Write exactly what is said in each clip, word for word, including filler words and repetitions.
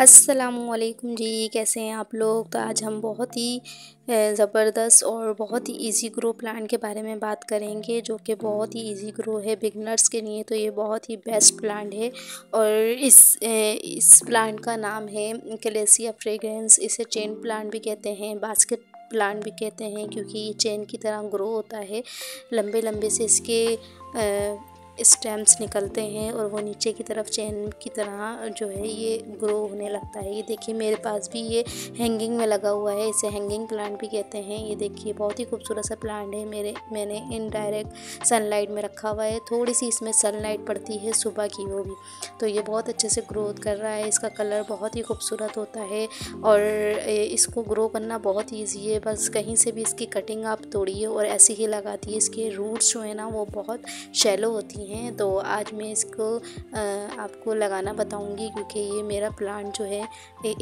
अस्सलामुअलैकुम जी, कैसे हैं आप लोग। तो आज हम बहुत ही ज़बरदस्त और बहुत ही इजी ग्रो प्लांट के बारे में बात करेंगे, जो कि बहुत ही इजी ग्रो है बिगनर्स के लिए। तो ये बहुत ही बेस्ट प्लांट है और इस इस प्लांट का नाम है कैलेसिया फ्रेग्रेंस। इसे चेन प्लांट भी कहते हैं, बास्केट प्लांट भी कहते हैं, क्योंकि ये चेन की तरह ग्रो होता है। लंबे लंबे से इसके आ, स्टेम्स निकलते हैं और वो नीचे की तरफ चेन की तरह जो है ये ग्रो होने लगता है। ये देखिए, मेरे पास भी ये हैंगिंग में लगा हुआ है। इसे हैंगिंग प्लांट भी कहते हैं। ये देखिए, बहुत ही खूबसूरत सा प्लांट है। मेरे मैंने इनडायरेक्ट सनलाइट में रखा हुआ है। थोड़ी सी इसमें सनलाइट पड़ती है, सुबह की वो भी, तो ये बहुत अच्छे से ग्रोथ कर रहा है। इसका कलर बहुत ही खूबसूरत होता है और इसको ग्रो करना बहुत ईजी है। बस कहीं से भी इसकी कटिंग आप तोड़िए और ऐसे ही लगाती है। इसके रूट्स जो है ना, वो बहुत शैलो होती हैं हैं। तो आज मैं इसको आ, आपको लगाना बताऊंगी, क्योंकि ये मेरा प्लांट जो है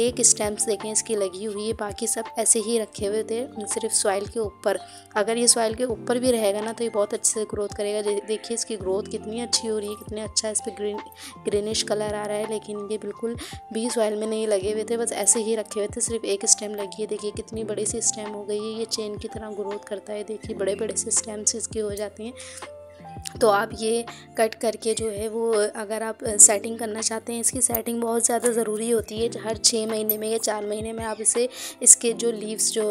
एक स्टेम्स देखें इसकी लगी हुई है, बाकी सब ऐसे ही रखे हुए थे सिर्फ सॉइल के ऊपर। अगर ये सॉइल के ऊपर भी रहेगा ना, तो ये बहुत अच्छे से ग्रोथ करेगा। देखिए इसकी ग्रोथ कितनी अच्छी हो रही है, कितने अच्छा इस पर ग्रीन ग्रीनिश कलर आ रहा है। लेकिन ये बिल्कुल भी सॉइल में नहीं लगे हुए थे, बस ऐसे ही रखे हुए थे। सिर्फ एक स्टेम लगी है। देखिए कितनी बड़ी सी स्टेम हो गई है। ये चेन की तरह ग्रोथ करता है। देखिए बड़े बड़े से स्टेम्स इसके हो जाते हैं। तो आप ये कट करके जो है वो, अगर आप सेटिंग करना चाहते हैं, इसकी सेटिंग बहुत ज़्यादा ज़रूरी होती है। हर छः महीने में या चार महीने में आप इसे, इसके जो लीव्स जो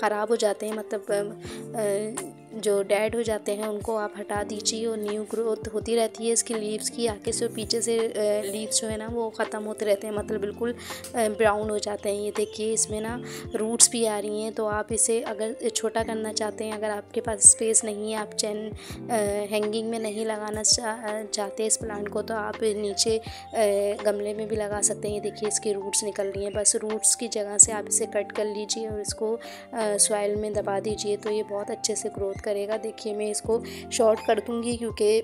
ख़राब हो जाते हैं, मतलब जो डेड हो जाते हैं, उनको आप हटा दीजिए और न्यू ग्रोथ होती रहती है। इसकी लीव्स की आगे से पीछे से लीव्स जो है ना, वो ख़त्म होते रहते हैं, मतलब बिल्कुल ब्राउन हो जाते हैं। ये देखिए इसमें ना रूट्स भी आ रही हैं। तो आप इसे अगर छोटा करना चाहते हैं, अगर आपके पास स्पेस नहीं है, आप चैन हैंगिंग में नहीं लगाना चाहते इस प्लांट को, तो आप नीचे गमले में भी लगा सकते हैं। ये देखिए इसकी रूट्स निकल रही हैं। बस रूट्स की जगह से आप इसे कट कर लीजिए और इसको सॉइल में दबा दीजिए, तो ये बहुत अच्छे से ग्रोथ करेगा। देखिए मैं इसको शॉर्ट कर दूंगी, क्योंकि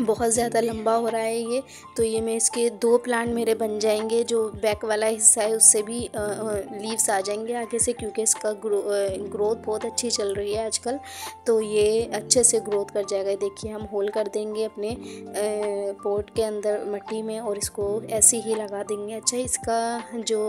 बहुत ज़्यादा लंबा हो रहा है ये। तो ये मैं इसके दो प्लांट मेरे बन जाएंगे। जो बैक वाला हिस्सा है उससे भी लीव्स आ जाएंगे आगे से, क्योंकि इसका ग्रो ग्रोथ बहुत अच्छी चल रही है आजकल। तो ये अच्छे से ग्रोथ कर जाएगा। देखिए हम होल कर देंगे अपने पॉट के अंदर मिट्टी में और इसको ऐसे ही लगा देंगे। अच्छा, इसका जो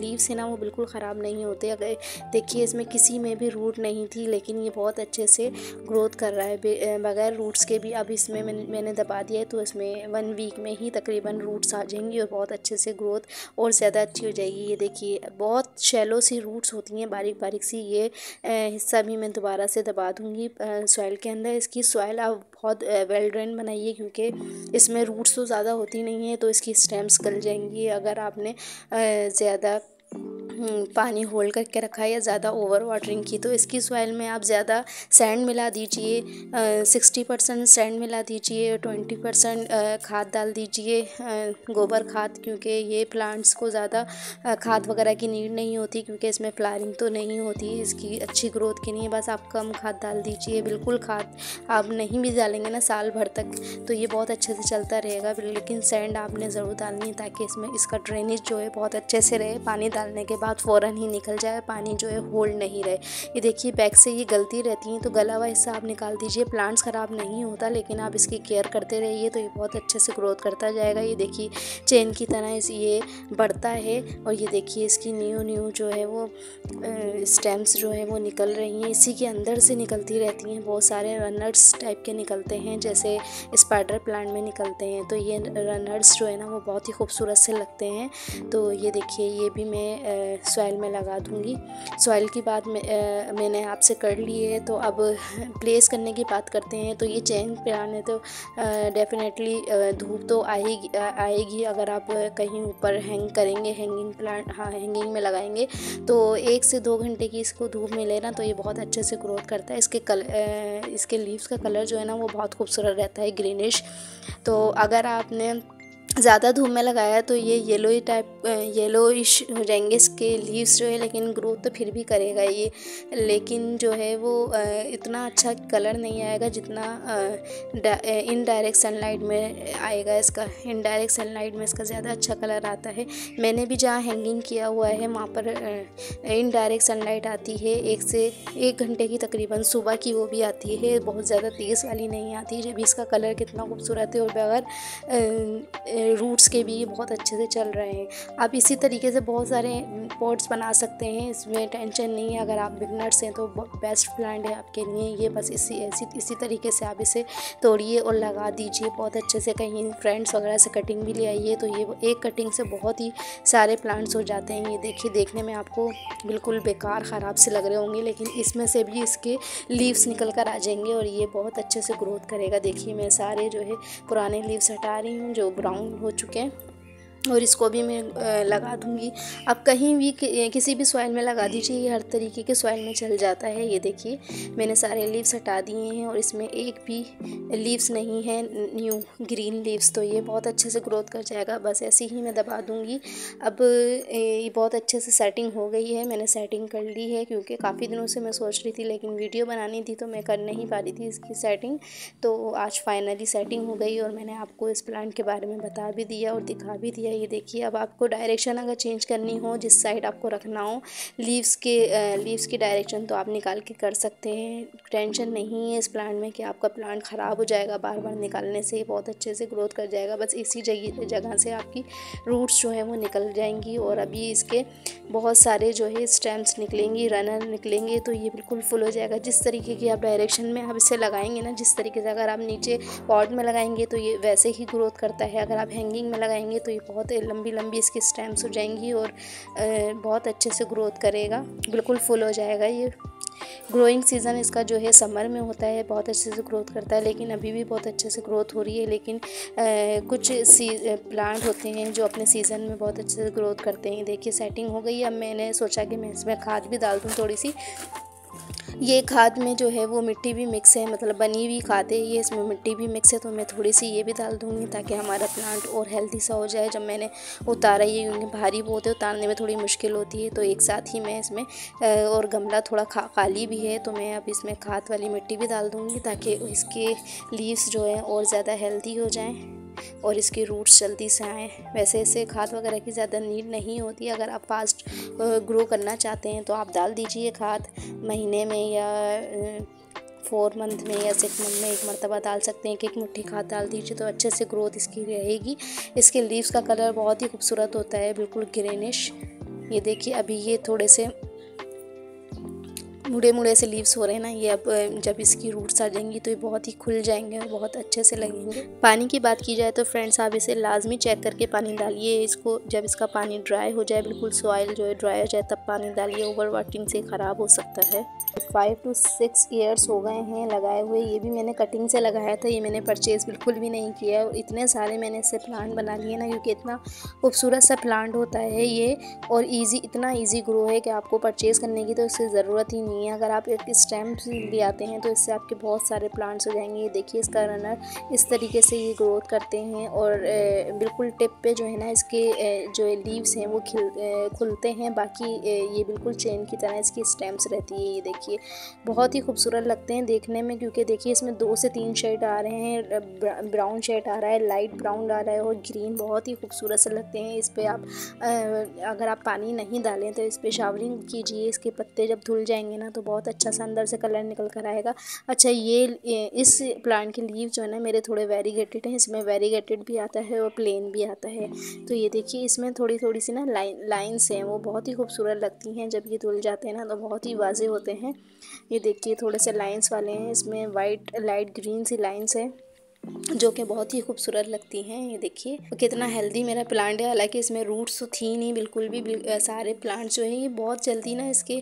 लीव्स है ना, वो बिल्कुल ख़राब नहीं होते। अगर देखिए इसमें किसी में भी रूट नहीं थी, लेकिन ये बहुत अच्छे से ग्रोथ कर रहा है बगैर रूट्स के भी। अब इसमें मैंने दबा दिया है, तो इसमें वन वीक में ही तकरीबन रूट्स आ जाएंगी और बहुत अच्छे से ग्रोथ और ज़्यादा अच्छी हो जाएगी। ये देखिए बहुत शैलो सी रूट्स होती हैं, बारीक बारीक सी। ये हिस्सा भी मैं दोबारा से दबा दूँगी सॉइल के अंदर। इसकी सॉइल आप बहुत वेल ड्रेन बनाइए, क्योंकि इसमें रूट्स तो ज़्यादा होती नहीं है, तो इसकी स्टेम्स गल जाएंगी। अगर आपने ज़्यादा पानी होल्ड करके रखा है या ज़्यादा ओवर वाटरिंग की, तो इसकी सॉइल में आप ज़्यादा सैंड मिला दीजिए। सिक्सटी परसेंट सैंड मिला दीजिए, ट्वेंटी परसेंट खाद डाल दीजिए, गोबर खाद, क्योंकि ये प्लांट्स को ज़्यादा खाद वगैरह की नीड नहीं होती, क्योंकि इसमें फ्लावरिंग तो नहीं होती इसकी अच्छी ग्रोथ के लिए। बस आप कम खाद डाल दीजिए। बिल्कुल खाद आप नहीं भी डालेंगे ना साल भर तक, तो ये बहुत अच्छे से चलता रहेगा। लेकिन सैंड आपने ज़रूर डालनी है, ताकि इसमें इसका ड्रेनेज जो है बहुत अच्छे से रहे। पानी डालने के बाद फ़ौरन ही निकल जाए, पानी जो है होल्ड नहीं रहे। ये देखिए बैक से ये गलती रहती हैं, तो गला हुआ हिस्सा आप निकाल दीजिए। प्लांट्स ख़राब नहीं होता, लेकिन आप इसकी केयर करते रहिए, तो ये बहुत अच्छे से ग्रोथ करता जाएगा। ये देखिए चेन की तरह इस ये बढ़ता है और ये देखिए इसकी न्यू न्यू जो है वो स्टेम्स जो है वो निकल रही हैं। इसी के अंदर से निकलती रहती हैं। बहुत सारे रनर्स टाइप के निकलते हैं, जैसे स्पाइडर प्लांट में निकलते हैं, तो ये रनर्स जो है ना, वो बहुत ही खूबसूरत से लगते हैं। तो ये देखिए ये भी मैं सॉइल में लगा दूंगी। सॉइल की बात में, आ, मैंने आपसे कर ली है, तो अब प्लेस करने की बात करते हैं। तो ये चेन प्लांट है, तो डेफिनेटली धूप तो आएगी आएगी अगर आप कहीं ऊपर हैंग करेंगे, हैंगिंग प्लांट हाँ हैंगिंग में लगाएंगे, तो एक से दो घंटे की इसको धूप मिले ना, तो ये बहुत अच्छे से ग्रोथ करता है। इसके कल आ, इसके लीव्स का कलर जो है ना, वो बहुत खूबसूरत रहता है, ग्रीनिश। तो अगर आपने ज़्यादा धूप में लगाया, तो ये येलो ही टाइप येलोइश हो जाएंगे इसके लीव्स जो है, लेकिन ग्रोथ तो फिर भी करेगा ये। लेकिन जो है वो इतना अच्छा कलर नहीं आएगा, जितना इनडायरेक्ट सनलाइट में आएगा। इसका इनडायरेक्ट सनलाइट में इसका ज़्यादा अच्छा कलर आता है। मैंने भी जहाँ हैंगिंग किया हुआ है, वहाँ पर इनडायरेक्ट सनलाइट आती है, एक से एक घंटे की तकरीबन, सुबह की वो भी आती है, बहुत ज़्यादा तेज़ वाली नहीं आती। जब इसका कलर कितना खूबसूरत है और बगैर रूट्स के भी बहुत अच्छे से चल रहे हैं। आप इसी तरीके से बहुत सारे पॉट्स बना सकते हैं, इसमें टेंशन नहीं है। अगर आप बिगनर्स हैं तो बेस्ट प्लांट है आपके लिए ये। बस इसी ऐसी इसी तरीके से आप इसे तोड़िए और लगा दीजिए बहुत अच्छे से। कहीं फ्रेंड्स वगैरह से कटिंग भी ले आइए तो ये एक कटिंग से बहुत ही सारे प्लांट्स हो जाते हैं। ये देखिए, देखने में आपको बिल्कुल बेकार ख़राब से लग रहे होंगे, लेकिन इसमें से भी इसके लीव्स निकल कर आ जाएंगे और ये बहुत अच्छे से ग्रोथ करेगा। देखिए, मैं सारे जो है पुराने लीव्स हटा रही हूँ जो ब्राउन हो चुके हैं, और इसको भी मैं लगा दूंगी। आप कहीं भी किसी भी सॉइल में लगा दीजिए, ये हर तरीके के सॉइल में चल जाता है। ये देखिए, मैंने सारे लीव्स हटा दिए हैं और इसमें एक भी लीव्स नहीं है, न्यू ग्रीन लीव्स, तो ये बहुत अच्छे से ग्रोथ कर जाएगा। बस ऐसे ही मैं दबा दूंगी। अब ये बहुत अच्छे से सेटिंग हो गई है, मैंने सेटिंग कर ली है, क्योंकि काफ़ी दिनों से मैं सोच रही थी लेकिन वीडियो बनानी थी तो मैं कर नहीं पा रही थी इसकी सेटिंग। तो आज फाइनली सेटिंग हो गई और मैंने आपको इस प्लांट के बारे में बता भी दिया और दिखा भी दिया। ये देखिए, अब आपको डायरेक्शन अगर चेंज करनी हो, जिस साइड आपको रखना हो लीव्स के लीव्स की डायरेक्शन, तो आप निकाल के कर सकते हैं। टेंशन नहीं है इस प्लांट में कि आपका प्लांट ख़राब हो जाएगा बार बार निकालने से। बहुत अच्छे से ग्रोथ कर जाएगा। बस इसी जगह जगह से आपकी रूट्स जो है वो निकल जाएंगी और अभी इसके बहुत सारे जो है स्टेम्स निकलेंगी, रनर निकलेंगे, तो ये बिल्कुल फुल हो जाएगा। जिस तरीके की आप डायरेक्शन में आप इसे लगाएंगे ना, जिस तरीके से अगर आप नीचे पॉट में लगाएंगे तो ये वैसे ही ग्रोथ करता है। अगर आप हैंगिंग में लगाएंगे तो ये बहुत लंबी लंबी इसकी स्टेम्स हो जाएंगी और बहुत अच्छे से ग्रोथ करेगा, बिल्कुल फुल हो जाएगा। ये ग्रोइंग सीज़न इसका जो है समर में होता है, बहुत अच्छे से ग्रोथ करता है, लेकिन अभी भी बहुत अच्छे से ग्रोथ हो रही है। लेकिन आ, कुछ सी प्लांट होते हैं जो अपने सीज़न में बहुत अच्छे से ग्रोथ करते हैं। देखिए, सेटिंग हो गई। अब मैंने सोचा कि मैं इसमें खाद भी डाल दूँ थोड़ी सी। ये खाद में जो है वो मिट्टी भी मिक्स है, मतलब बनी हुई खाद है ये, इसमें मिट्टी भी मिक्स है, तो मैं थोड़ी सी ये भी डाल दूँगी ताकि हमारा प्लांट और हेल्दी सा हो जाए। जब मैंने उतारा ये, क्योंकि भारी बहुत है, उतारने में थोड़ी मुश्किल होती है, तो एक साथ ही मैं इसमें, और गमला थोड़ा खाली भी है, तो मैं अब इसमें खाद वाली मिट्टी भी डाल दूँगी ताकि इसके लीव्स जो है और ज़्यादा हेल्दी हो जाएँ और इसके रूट्स जल्दी से आएँ। वैसे इसे खाद वगैरह की ज़्यादा नीड नहीं होती। अगर आप फास्ट ग्रो करना चाहते हैं तो आप डाल दीजिए खाद, महीने में या फोर मंथ में या सिक्स मंथ में एक मरतबा डाल सकते हैं कि एक मुट्ठी खाद डाल दीजिए, तो अच्छे से ग्रोथ इसकी रहेगी। इसके लीव्स का कलर बहुत ही खूबसूरत होता है, बिल्कुल ग्रीनिश। ये देखिए, अभी ये थोड़े से मुड़े मुड़े से लीव्स हो रहे हैं ना, ये अब जब इसकी रूट्स आ जाएंगी तो ये बहुत ही खुल जाएंगे और बहुत अच्छे से लगेंगे। पानी की बात की जाए तो फ्रेंड्स, आप इसे लाजमी चेक करके पानी डालिए। इसको जब इसका पानी ड्राई हो जाए, बिल्कुल सॉइल जो है ड्राई हो जाए, तब पानी डालिए। ओवर वाटरिंग से ख़राब हो सकता है। फाइव टू सिक्स ईयर्स हो गए हैं लगाए हुए। ये भी मैंने कटिंग से लगाया था, ये मैंने परचेज़ बिल्कुल भी नहीं किया है। और इतने सारे मैंने इससे प्लांट बना लिए ना, क्योंकि इतना खूबसूरत सा प्लांट होता है ये, और ईजी इतना ईजी ग्रो है कि आपको परचेज़ करने की तो इससे ज़रूरत ही नहीं है। अगर आप एक स्टेम ले आते हैं तो इससे आपके बहुत सारे प्लांट्स हो जाएंगे। ये देखिए, इसका रनर इस तरीके से ये ग्रोथ करते हैं और बिल्कुल टिप पे जो है ना इसके जो लीव्स हैं वो खिल खुलते हैं। बाकी ये बिल्कुल चेन की तरह इसकी स्टेम्स रहती है। ये देखिए, बहुत ही खूबसूरत लगते हैं देखने में, क्योंकि देखिए इसमें दो से तीन शेड आ रहे हैं। ब्राउन शेड आ रहा है, लाइट ब्राउन आ रहा है और ग्रीन, बहुत ही खूबसूरत से लगते हैं। इस पर आप अगर आप पानी नहीं डालें तो इस पर शावरिंग कीजिए। इसके पत्ते जब धुल जाएंगे ना तो बहुत अच्छा सा अंदर से कलर निकल कर आएगा। अच्छा, ये इस प्लांट के लीव जो है ना मेरे थोड़े वेरीगेटेड हैं, इसमें वेरीगेटेड भी आता है और प्लेन भी आता है। तो ये देखिए, इसमें थोड़ी थोड़ी सी ना लाइन लाइन्स हैं, वो बहुत ही खूबसूरत लगती हैं। जब ये धुल जाते हैं ना तो बहुत ही वाजे होते हैं। ये देखिए, थोड़े से लाइन्स वाले हैं, इसमें वाइट लाइट ग्रीन सी लाइन्स है जो कि बहुत ही खूबसूरत लगती हैं। ये देखिए कितना हेल्दी मेरा प्लांट है। हालांकि इसमें रूट्स तो थी नहीं बिल्कुल भी, बिल, सारे प्लांट्स जो हैं ये बहुत जल्दी ना इसके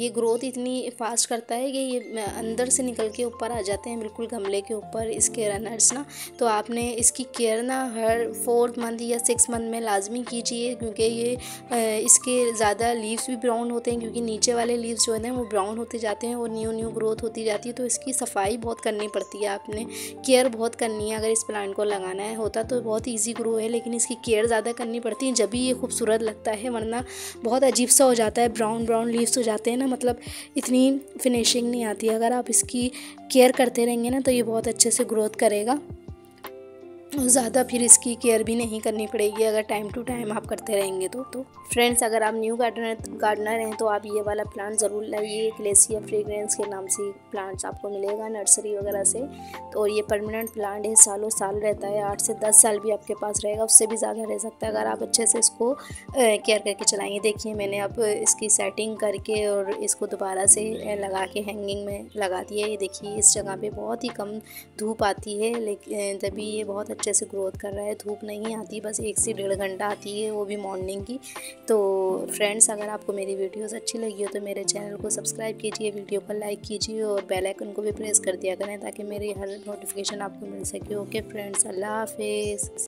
ये ग्रोथ इतनी फास्ट करता है कि ये अंदर से निकल के ऊपर आ जाते हैं, बिल्कुल गमले के ऊपर इसके रनर्स ना। तो आपने इसकी केयर ना हर फोर्थ मंथ या सिक्स मंथ में लाजमी कीजिए, क्योंकि ये इसके ज़्यादा लीव्स भी ब्राउन होते हैं, क्योंकि नीचे वाले लीव्स जो है ना वो ब्राउन होते जाते हैं और न्यू न्यू ग्रोथ होती जाती है। तो इसकी सफाई बहुत करनी पड़ती है, आपने केयर बहुत करनी है। अगर इस प्लांट को लगाना है होता तो बहुत इजी ग्रो है, लेकिन इसकी केयर ज़्यादा करनी पड़ती है, जब ये खूबसूरत लगता है, वरना बहुत अजीब सा हो जाता है। ब्राउन ब्राउन लीव्स हो जाते हैं ना, मतलब इतनी फिनिशिंग नहीं आती। अगर आप इसकी केयर करते रहेंगे ना तो ये बहुत अच्छे से ग्रोथ करेगा। ज़्यादा फिर इसकी केयर भी नहीं करनी पड़ेगी अगर टाइम टू टाइम आप करते रहेंगे तो। तो फ्रेंड्स, अगर आप न्यू गार्डनर गार्डनर हैं तो आप ये वाला प्लांट ज़रूर लाइए। कैलेसिया फ्रेगरेंस के नाम से प्लांट्स आपको मिलेगा नर्सरी वगैरह से। तो ये परमानेंट प्लांट है, सालों साल रहता है, आठ से दस साल भी आपके पास रहेगा, उससे भी ज़्यादा रह सकता है अगर आप अच्छे से इसको केयर करके चलाएँगे। देखिए, मैंने अब इसकी सेटिंग करके और इसको दोबारा से लगा के हैंगिंग में लगा दी है। ये देखिए, इस जगह पर बहुत ही कम धूप आती है, लेकिन तभी ये बहुत अच्छे से ग्रोथ कर रहा है। धूप नहीं आती, बस एक से डेढ़ घंटा आती है, वो भी मॉर्निंग की। तो फ्रेंड्स, अगर आपको मेरी वीडियोस अच्छी लगी हो तो मेरे चैनल को सब्सक्राइब कीजिए, वीडियो पर लाइक कीजिए और बेल आइकन को भी प्रेस कर दिया करें ताकि मेरी हर नोटिफिकेशन आपको मिल सके। ओके फ्रेंड्स, अल्लाह हाफिज़।